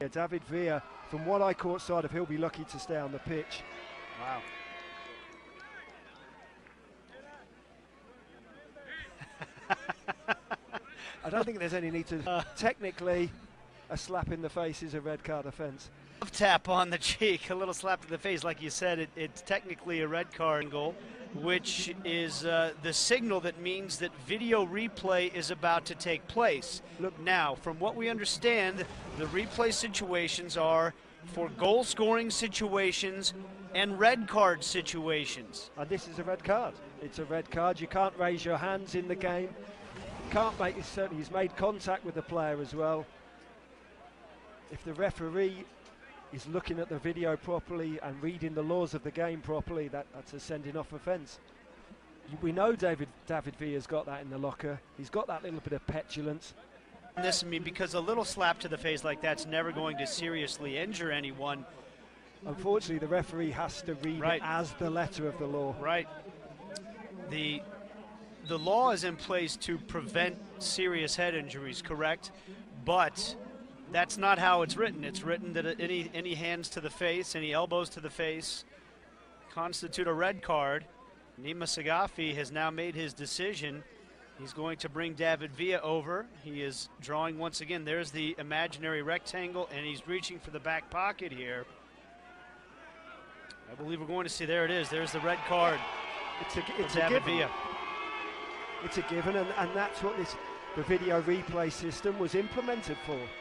Yeah, David Villa, from what I caught sight of, he'll be lucky to stay on the pitch. Wow. I don't think there's any need to. Technically, a slap in the face is a red card offence. Tap on the cheek, a little slap to the face, like you said, it's technically a red card goal, which is the signal that means that video replay is about to take place. Look, now, from what we understand, the replay situations are for goal scoring situations and red card situations. And this is a red card. It's a red card. You can't raise your hands in the game. Can't make it, certainly he's made contact with the player as well. If the referee is looking at the video properly and reading the laws of the game properly, that's a sending off offence. We know David Villa's got that in the locker. He's got that little bit of petulance. This, I mean, because a little slap to the face like that's never going to seriously injure anyone. Unfortunately, the referee has to read it as the letter of the law. Right. The law is in place to prevent serious head injuries, correct? But that's not how it's written. It's written that any hands to the face, any elbows to the face constitute a red card. Nima Sagafi has now made his decision. He's going to bring David Villa over. He is drawing once again. There's the imaginary rectangle, and he's reaching for the back pocket here. I believe we're going to see, there it is. There's the red card. It's a David Villa. It's a given, and that's what the video replay system was implemented for.